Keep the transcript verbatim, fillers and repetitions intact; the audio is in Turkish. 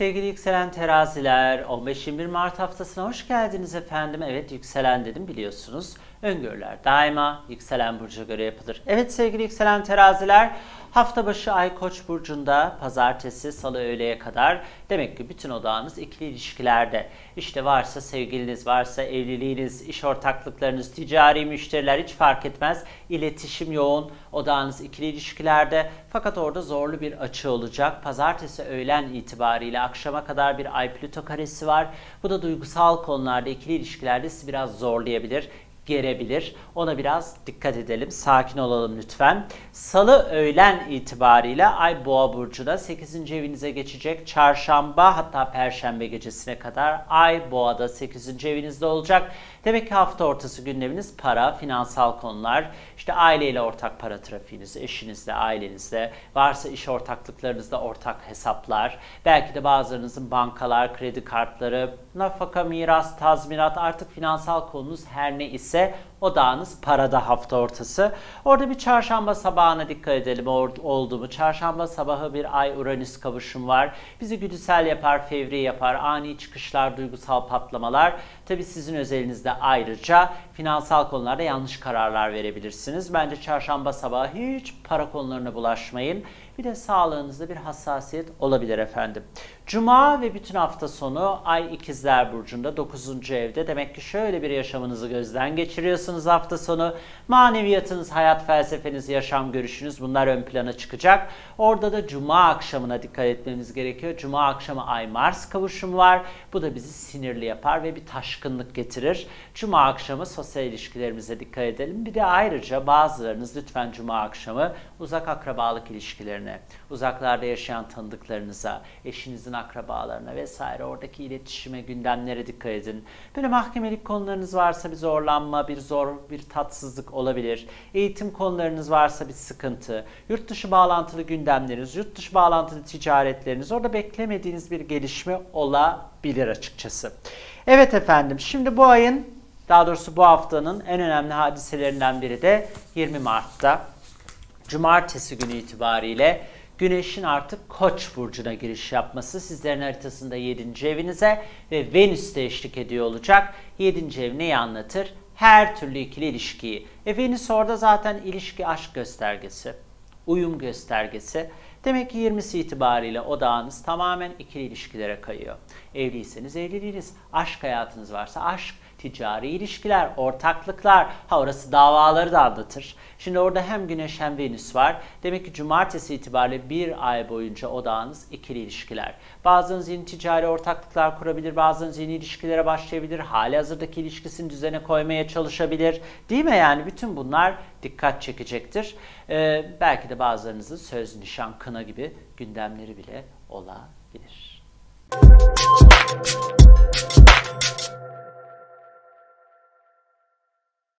Sevgili yükselen teraziler, on beş yirmi bir Mart haftasına hoş geldiniz efendim. Evet, yükselen dedim, biliyorsunuz. Öngörüler daima yükselen burca göre yapılır. Evet sevgili yükselen teraziler, hafta başı Ay Koç burcunda, pazartesi salı öğleye kadar demek ki bütün odağınız ikili ilişkilerde. İşte varsa sevgiliniz, varsa evliliğiniz, iş ortaklıklarınız, ticari müşteriler, hiç fark etmez. İletişim yoğun, odağınız ikili ilişkilerde. Fakat orada zorlu bir açı olacak. Pazartesi öğlen itibariyle akşama kadar bir Ay Plüto karesi var. Bu da duygusal konularda, ikili ilişkilerde sizi biraz zorlayabilir, gerebilir. Ona biraz dikkat edelim. Sakin olalım lütfen. Salı öğlen itibariyle Ay Boğa burcuna, sekizinci evinize geçecek. Çarşamba, hatta perşembe gecesine kadar Ay Boğa'da sekizinci evinizde olacak. Demek ki hafta ortası gündeminiz para, finansal konular, işte aileyle ortak para trafiğiniz, eşinizle, ailenizle, varsa iş ortaklıklarınızda ortak hesaplar, belki de bazılarınızın bankalar, kredi kartları, nafaka, miras, tazminat, artık finansal konunuz her ne ise odağınız parada hafta ortası. Orada bir çarşamba sabahına dikkat edelim. Oldu mu? Çarşamba sabahı bir Ay-Uranüs kavuşum var. Bizi güdüsel yapar, fevri yapar. Ani çıkışlar, duygusal patlamalar. Tabii sizin özelinizde ayrıca finansal konularda yanlış kararlar verebilirsiniz. Bence çarşamba sabahı hiç para konularına bulaşmayın. Bir de sağlığınızda bir hassasiyet olabilir efendim. Cuma ve bütün hafta sonu Ay İkizler burcunda, dokuzuncu evde. Demek ki şöyle bir yaşamınızı gözden geçiriyorsunuz hafta sonu. Maneviyatınız, hayat felsefeniz, yaşam görüşünüz, bunlar ön plana çıkacak. Orada da Cuma akşamına dikkat etmemiz gerekiyor. Cuma akşamı Ay Mars kavuşumu var. Bu da bizi sinirli yapar ve bir taşkınlık getirir. Cuma akşamı sosyal ilişkilerimize dikkat edelim. Bir de ayrıca bazılarınız lütfen Cuma akşamı uzak akrabalık ilişkilerine, uzaklarda yaşayan tanıdıklarınıza, eşinizin akrabalarına vesaire, oradaki iletişime, gündemlere dikkat edin. Böyle mahkemelik konularınız varsa bir zorlanma, bir zor, bir tatsızlık olabilir. Eğitim konularınız varsa bir sıkıntı. Yurt dışı bağlantılı gündemleriniz, yurt dışı bağlantılı ticaretleriniz, orada beklemediğiniz bir gelişme olabilir açıkçası. Evet efendim, şimdi bu ayın, daha doğrusu bu haftanın en önemli hadiselerinden biri de yirmi Mart'ta. Cumartesi günü itibariyle Güneş'in artık Koç burcuna giriş yapması sizlerin haritasında yedinci evinize ve Venüs'te eşlik ediyor olacak. yedinci ev neyi anlatır? Her türlü ikili ilişkiyi. E Venüs orada zaten ilişki, aşk göstergesi, uyum göstergesi. Demek ki yirmisi itibariyle odağınız tamamen ikili ilişkilere kayıyor. Evliyseniz evliliğiniz, aşk hayatınız varsa aşk, ticari ilişkiler, ortaklıklar, ha orası davaları da anlatır. Şimdi orada hem Güneş hem Venüs var. Demek ki cumartesi itibariyle bir ay boyunca odağınız ikili ilişkiler. Bazılarınız yeni ticari ortaklıklar kurabilir, bazılarınız yeni ilişkilere başlayabilir, hali hazırdaki ilişkisini düzene koymaya çalışabilir. Değil mi yani? Bütün bunlar dikkat çekecektir. Ee, belki de bazılarınızın söz, nişan, kına gibi gündemleri bile olabilir.